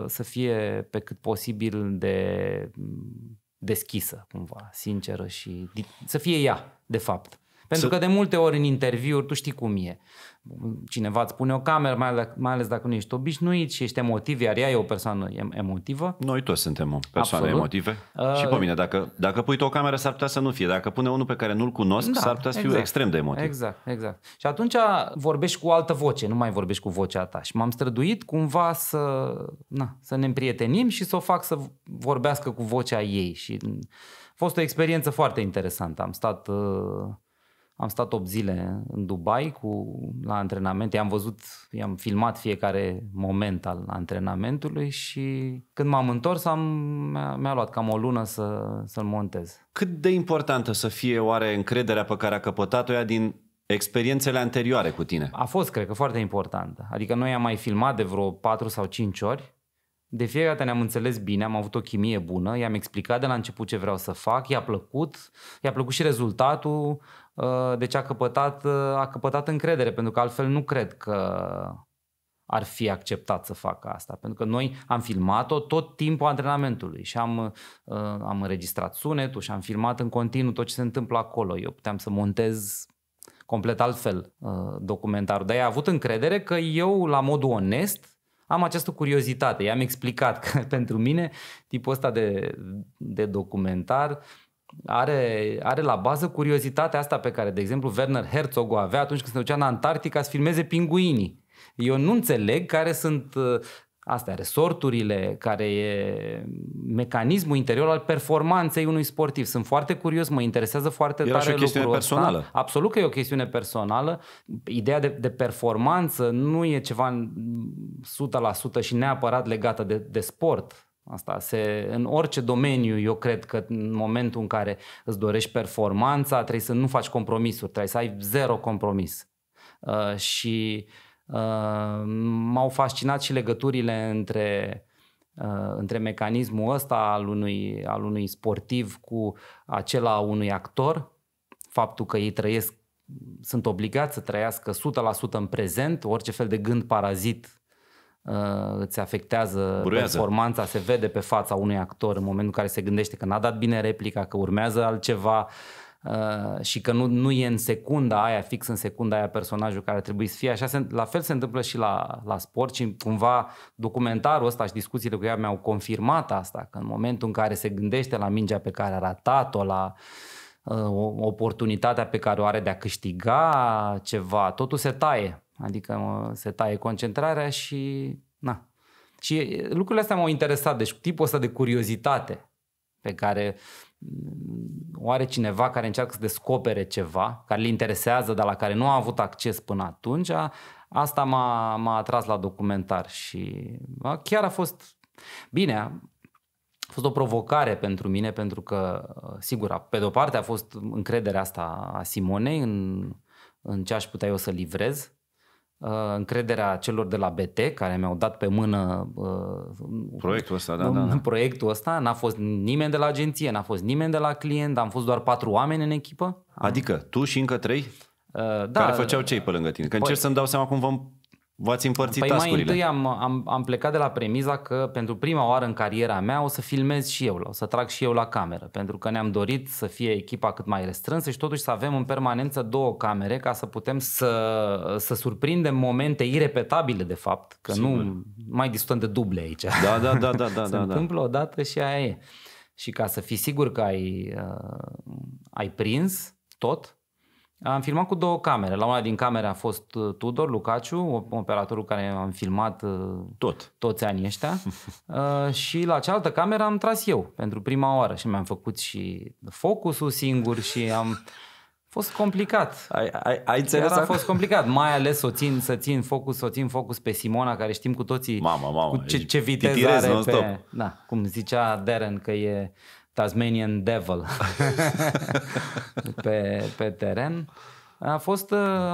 să fie pe cât posibil de deschisă, cumva, sinceră și să fie ea, de fapt. Pentru că de multe ori în interviuri, tu știi cum e, cineva îți pune o cameră, mai ales dacă nu ești obișnuit și ești emotiv, iar ea e o persoană emotivă. Noi toți suntem persoane emotive. Și pe mine, dacă pui o cameră, s-ar putea să nu fie. Dacă pune unul pe care nu-l cunosc, da, s-ar putea să fiu extrem de emotiv. Exact, exact. Și atunci vorbești cu o altă voce, nu mai vorbești cu vocea ta. Și m-am străduit cumva să ne împrietenim și să o fac să vorbească cu vocea ei. Și a fost o experiență foarte interesantă. Am stat... Am stat 8 zile în Dubai la antrenament, i-am filmat fiecare moment al antrenamentului și când m-am întors mi-a luat cam o lună să-l montez. Cât de importantă să fie oare încrederea pe care a căpătat-o ea din experiențele anterioare cu tine? A fost, cred că, foarte importantă. Adică noi am mai filmat de vreo 4 sau 5 ori. De fiecare dată ne-am înțeles bine, am avut o chimie bună, i-am explicat de la început ce vreau să fac, i-a plăcut și rezultatul, deci a căpătat încredere, pentru că altfel nu cred că ar fi acceptat să facă asta, pentru că noi am filmat-o tot timpul antrenamentului și am înregistrat sunetul și am filmat în continuu tot ce se întâmplă acolo. Eu puteam să montez complet altfel documentarul, dar i-a avut încredere că eu, la modul onest, am această curiozitate. I-am explicat că pentru mine tipul ăsta de documentar are la bază curiozitatea asta pe care, de exemplu, Werner Herzog o avea atunci când se ducea în Antarctica să filmeze pinguinii. Eu nu înțeleg care sunt astea, resorturile, care e mecanismul interior al performanței unui sportiv. Sunt foarte curios, mă interesează foarte tare lucrul ăsta. Era și o chestiune personală. Absolut că e o chestiune personală. Ideea de performanță nu e ceva 100% și neapărat legată de sport. Asta în orice domeniu, eu cred că în momentul în care îți dorești performanța, trebuie să nu faci compromisuri, trebuie să ai zero compromis. Și m-au fascinat și legăturile între mecanismul ăsta al unui sportiv cu acela al unui actor, faptul că ei sunt obligați să trăiască 100% în prezent, orice fel de gând parazit îți afectează performanța, se vede pe fața unui actor în momentul în care se gândește că n-a dat bine replica, că urmează altceva și că nu e în secunda aia, fix în secunda aia personajul care trebuie să fie. Așa la fel se întâmplă și la sport și cumva documentarul ăsta și discuțiile cu ea mi-au confirmat asta, că în momentul în care se gândește la mingea pe care a ratat-o, la oportunitatea pe care o are de a câștiga ceva, totul se taie. Adică se taie concentrarea și na. Și lucrurile astea m-au interesat, deci tipul ăsta de curiozitate pe care o are cineva care încearcă să descopere ceva, care îl interesează, dar la care nu a avut acces până atunci, asta m-a atras la documentar și chiar a fost bine. A fost o provocare pentru mine, pentru că, sigur, pe de-o parte a fost încrederea asta a Simonei în ce aș putea eu să livrez, încrederea celor de la BT care mi-au dat pe mână proiectul ăsta, proiectul ăsta. N-a fost nimeni de la agenție, n-a fost nimeni de la client, am fost doar 4 oameni în echipă. Adică tu și încă 3? Care făceau cei pe lângă tine? Că încerc să-mi dau seama cum v-ați împărțit tascurile. Mai întâi am plecat de la premiza că pentru prima oară în cariera mea o să filmez și eu, o să trag și eu la cameră, pentru că ne-am dorit să fie echipa cât mai restrânsă și totuși să avem în permanență 2 camere ca să putem să surprindem momente irepetabile, de fapt, că sigur, nu mai discutăm de duble aici. Da. Se întâmplă odată și aia e. Și ca să fii sigur că ai prins tot, am filmat cu 2 camere. La una din camere a fost Tudor Lucaciu, operatorul care am filmat toți anii ăștia. Și la cealaltă cameră am tras eu pentru prima oară și mi-am făcut și focusul singur și am fost complicat. Ai înțeles? A fost complicat, mai ales să țin focus pe Simona, care știm cu toții cu ce viteză are pe... Da, cum zicea Darren că e Tasmanian Devil pe teren. A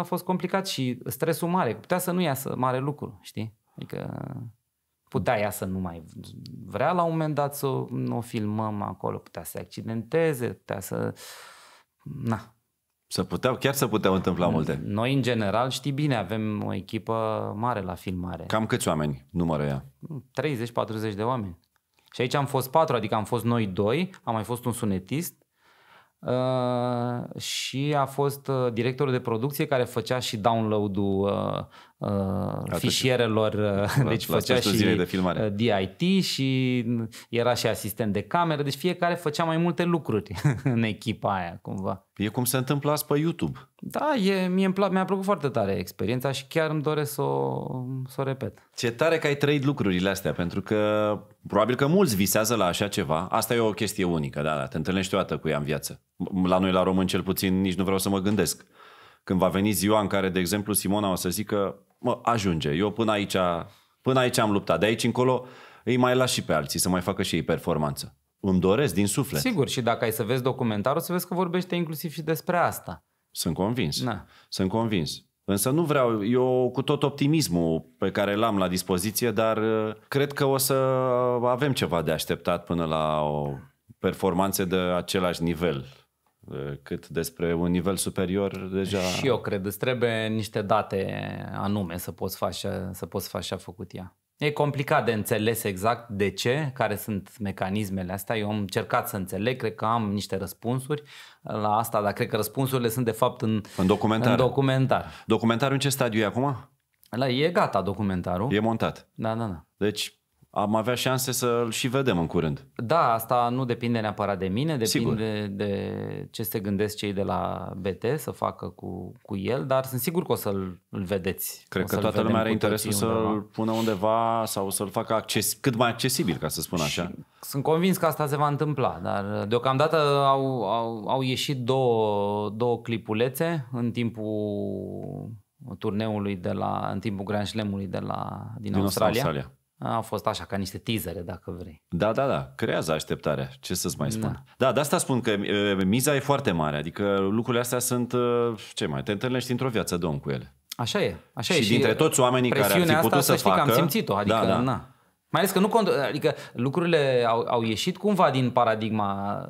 fost complicat și stresul mare. Putea să nu iasă mare lucru, știi? Adică putea ea să nu mai vrea la un moment dat să o filmăm acolo. Putea să se accidenteze, putea să... Na. Chiar se puteau întâmpla multe. Noi, în general, știi bine, avem o echipă mare la filmare. Cam câți oameni numără ea? 30-40 de oameni. Și aici am fost 4, adică am fost noi 2, am mai fost un sunetist și a fost directorul de producție care făcea și download-ul fișierelor, deci făcea și DIT și era și asistent de cameră, deci fiecare făcea mai multe lucruri în echipa aia cumva. E cum se întâmplă azi pe YouTube. Da, mi-a plăcut foarte tare experiența și chiar îmi doresc să o repet. Ce tare că ai trăit lucrurile astea, pentru că probabil că mulți visează la așa ceva. Asta e o chestie unică, da, te întâlnești o dată cu ea în viață. La noi la români cel puțin nici nu vreau să mă gândesc. Când va veni ziua în care, de exemplu, Simona o să zică: mă, ajunge, eu până aici am luptat, de aici încolo îi mai las și pe alții să mai facă și ei performanță. Îmi doresc din suflet. Sigur, și dacă ai să vezi documentarul, o să vezi că vorbește inclusiv și despre asta. Sunt convins, na. Sunt convins. Însă nu vreau, eu cu tot optimismul pe care l-am la dispoziție, dar cred că o să avem ceva de așteptat până la o performanță de același nivel. Cât despre un nivel superior deja... Și eu cred, îți trebuie niște date anume să poți face ce a făcut ea. E complicat de înțeles exact de ce, care sunt mecanismele astea. Eu am încercat să înțeleg, cred că am niște răspunsuri la asta, dar cred că răspunsurile sunt de fapt în documentar. Documentarul în ce stadiu e acum? E gata documentarul. E montat. Da, da, da. Deci... am avea șanse să-l și vedem în curând. Da, asta nu depinde neapărat de mine, depinde de ce se gândesc cei de la BT să facă cu el, dar sunt sigur că o să-l vedeți. Cred că toată lumea are interesul să-l pună undeva sau să-l facă cât mai accesibil, ca să spun așa. Și sunt convins că asta se va întâmpla, dar deocamdată au ieșit două clipulețe în timpul turneului în timpul Grand Slam-ului din Australia. A fost așa, ca niște teasere, dacă vrei. Da, da, da, creează așteptarea, ce să-ți mai spun. Da, da, de asta spun că miza e foarte mare, adică lucrurile astea sunt, te întâlnești într-o viață de om cu ele. Așa e, așa e. Și dintre toți oamenii care ar fi putut să facă... că am simțit-o, adică, da, da. Na. Mai ales că nu adică lucrurile au ieșit cumva din paradigma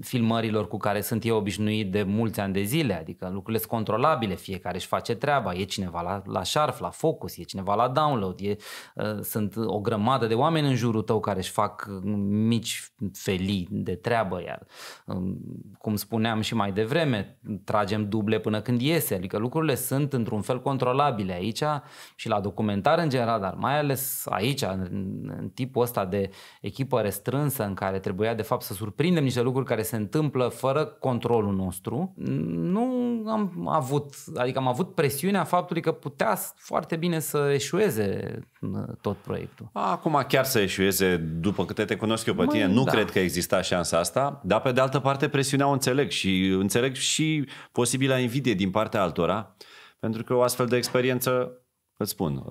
filmărilor cu care sunt eu obișnuit de mulți ani de zile, adică lucrurile sunt controlabile, fiecare își face treaba, e cineva la Sharp, la Focus, e cineva la Download, sunt o grămadă de oameni în jurul tău care își fac mici felii de treabă, iar cum spuneam și mai devreme, tragem duble până când iese, adică lucrurile sunt într-un fel controlabile aici și la documentar în general, dar mai ales aici, în tipul ăsta de echipă restrânsă în care trebuia de fapt să surprindem niște lucruri care se întâmplă fără controlul nostru, nu am avut, adică am avut presiunea faptului că putea foarte bine să eșueze tot proiectul. Acum chiar să eșueze, după câte te cunosc eu pe tine, nu cred că exista șansa asta, dar pe de altă parte presiunea o înțeleg și înțeleg și posibilă invidie din partea altora, pentru că o astfel de experiență, îți spun,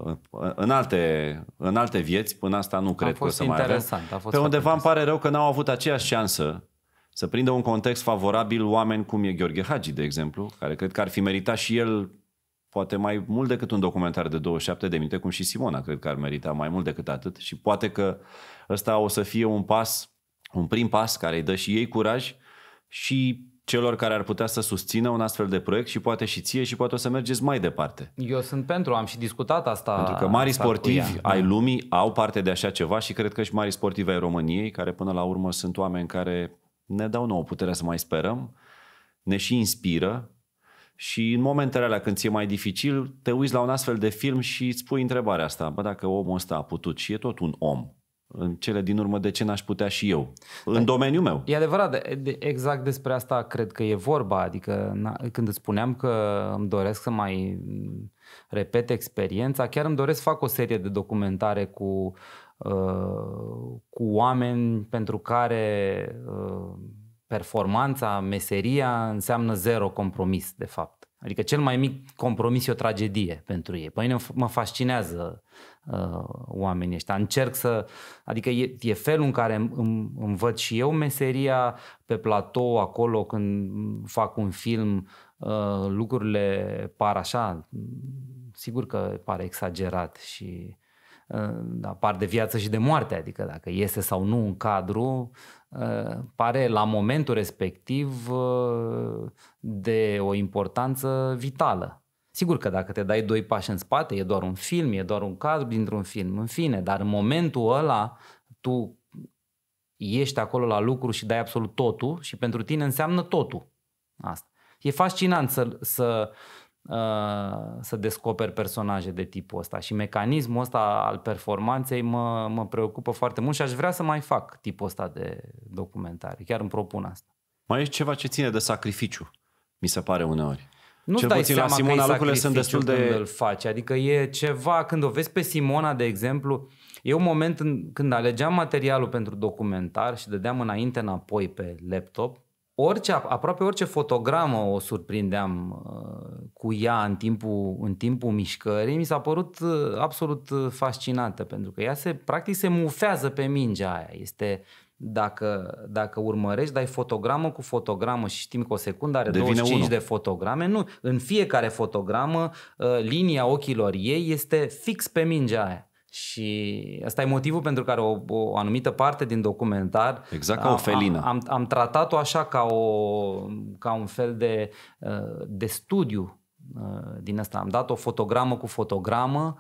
în alte vieți, până asta nu cred că o să mai avem. Pe undeva îmi pare rău că n-au avut aceeași șansă să prindă un context favorabil oameni cum e Gheorghe Hagi, de exemplu, care cred că ar fi meritat și el poate mai mult decât un documentar de 27 de minute, cum și Simona, cred că ar merita mai mult decât atât și poate că ăsta o să fie un prim pas care îi dă și ei curaj și celor care ar putea să susțină un astfel de proiect și poate și ție și poate o să mergeți mai departe. Eu sunt pentru, am și discutat asta. Pentru că marii sportivi ai lumii au parte de așa ceva și cred că și marii sportivi ai României, care până la urmă sunt oameni care ne dau nouă puterea să mai sperăm, ne și inspiră și în momentele alea când ți-e mai dificil, te uiți la un astfel de film și îți pui întrebarea asta, bă, dacă omul ăsta a putut și e tot un om, în cele din urmă, de ce n-aș putea și eu? În domeniul meu. E adevărat, exact despre asta cred că e vorba. Adică când îți spuneam că îmi doresc să mai repet experiența, chiar îmi doresc să fac o serie de documentare cu oameni pentru care performanța, meseria înseamnă zero compromis, de fapt. Adică cel mai mic compromis e o tragedie pentru ei. Pe mine mă fascinează oamenii ăștia. Încerc să... adică e felul în care îmi văd și eu meseria pe platou, acolo când fac un film, lucrurile par așa. Sigur că pare exagerat și par de viață și de moarte. Adică dacă iese sau nu în cadru... pare la momentul respectiv de o importanță vitală. Sigur că dacă te dai doi pași în spate, e doar un film, e doar un cadru dintr-un film, în fine, dar în momentul ăla tu ești acolo la lucru și dai absolut totul și pentru tine înseamnă totul. Asta. E fascinant să să descoperi personaje de tipul ăsta și mecanismul ăsta al performanței mă preocupă foarte mult și aș vrea să mai fac tipul ăsta de documentare. Chiar îmi propun asta. Mai e ceva ce ține de sacrificiu, mi se pare uneori. Nu-ți dai seama la Simona, că lucrurile sunt destul de... când îl faci. Adică e ceva, când o vezi pe Simona, de exemplu, e un moment când alegeam materialul pentru documentar și dădeam înainte-înapoi pe laptop, aproape orice fotogramă o surprindeam cu ea în timpul mișcării, mi s-a părut absolut fascinantă, pentru că ea practic se mufează pe mingea aia. Este... Dacă urmărești, dai fotogramă cu fotogramă și știm că o secundă are 25 de fotograme, nu, în fiecare fotogramă linia ochilor ei este fix pe mingea aia. Și ăsta e motivul pentru care o anumită parte din documentar, exact ca o felină, am tratat-o așa ca un fel de studiu din asta. Am dat o fotogramă cu fotogramă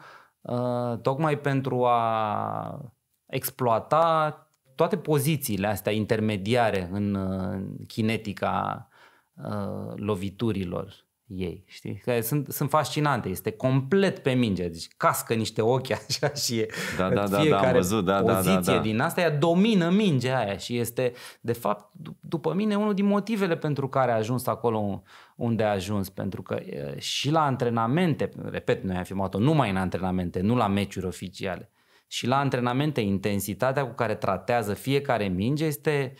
tocmai pentru a exploata toate pozițiile astea intermediare în kinetica loviturilor ei, știi? Că sunt fascinante, este complet pe minge, deci cască niște ochi așa și e fiecare poziție din asta, ea domină mingea aia și este, de fapt, după mine, unul din motivele pentru care a ajuns acolo unde a ajuns, pentru că și la antrenamente, repet, noi am filmat-o numai în antrenamente, nu la meciuri oficiale, și la antrenamente, intensitatea cu care tratează fiecare minge este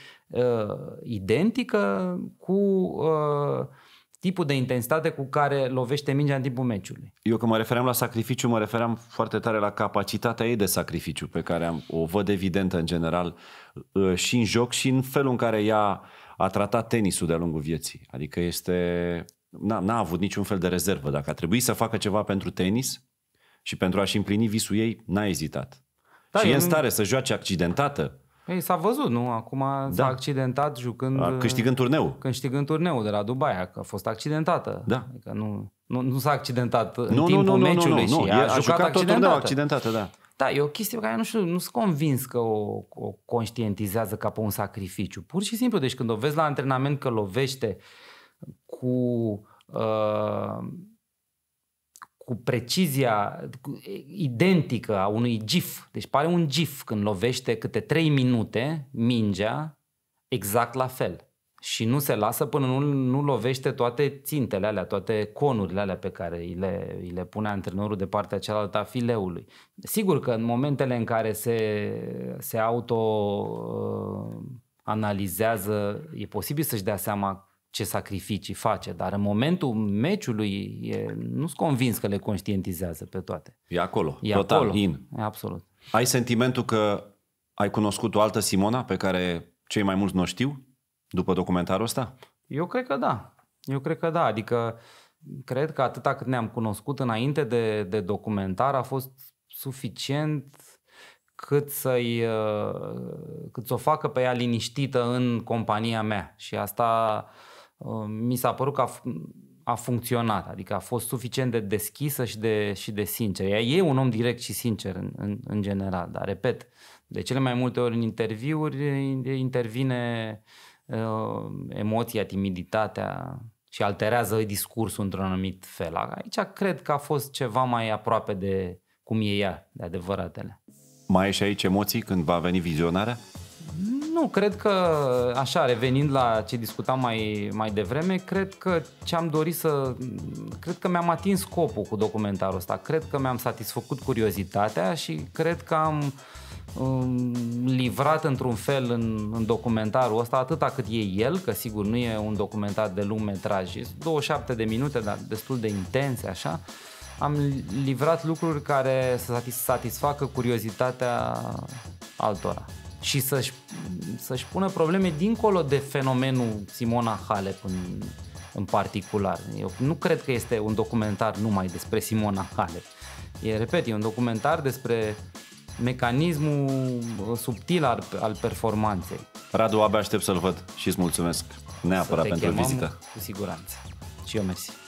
identică cu tipul de intensitate cu care lovește mingea în timpul meciului. Eu când mă refeream la sacrificiu, mă refeream foarte tare la capacitatea ei de sacrificiu, pe care o văd evidentă în general și în joc și în felul în care ea a tratat tenisul de-a lungul vieții. Adică este... n-a avut niciun fel de rezervă. Dacă a trebuit să facă ceva pentru tenis... și pentru a-și împlini visul ei, n-a ezitat. Da, și e în stare să joace accidentată. Ei, s-a văzut, nu? Acum s-a accidentat jucând... Câștigând turneul de la Dubai, că a fost accidentată. Da. Adică nu s-a accidentat în timpul meciului și a jucat accidentată. Da. Da, e o chestie pe care nu sunt convins că o conștientizează ca pe un sacrificiu. Pur și simplu, deci când o vezi la antrenament că lovește cu... cu precizia identică a unui gif. Deci pare un gif când lovește câte 3 minute mingea exact la fel. Și nu se lasă până nu lovește toate țintele alea, toate conurile alea pe care îi le pune antrenorul de partea cealaltă a fileului. Sigur că în momentele în care se auto-analizează, e posibil să-și dea seama ce sacrificii face, dar în momentul meciului nu-s convins că le conștientizează pe total. E acolo, total in. E absolut. Ai sentimentul că ai cunoscut o altă Simona pe care cei mai mulți nu știu după documentarul ăsta? Eu cred că da. Adică cred că atâta cât ne-am cunoscut înainte de documentar a fost suficient cât să o facă pe ea liniștită în compania mea. Și asta... mi s-a părut că a funcționat, adică a fost suficient de deschisă și de sinceră. Ea e un om direct și sincer în general, dar repet, de cele mai multe ori în interviuri intervine emoția, timiditatea și alterează discursul într-un anumit fel. Aici cred că a fost ceva mai aproape de cum e ea, de adevăratele. Mai e și aici emoții când va veni vizionarea? Nu, cred că, așa, revenind la ce discutam mai devreme, cred că mi-am atins scopul cu documentarul ăsta, cred că mi-am satisfăcut curiozitatea și cred că am livrat într-un fel în documentarul ăsta atâta cât e el, că sigur nu e un documentar de lung metraj, e 27 de minute, dar destul de intense, așa. Am livrat lucruri care să satisfacă curiozitatea altora și să-și pună probleme dincolo de fenomenul Simona Halep în particular. Eu nu cred că este un documentar numai despre Simona Halep. Repet, e un documentar despre mecanismul subtil al performanței. Radu, abia aștept să-l văd și îți mulțumesc neapărat pentru vizită. Cu siguranță. Și eu mersi.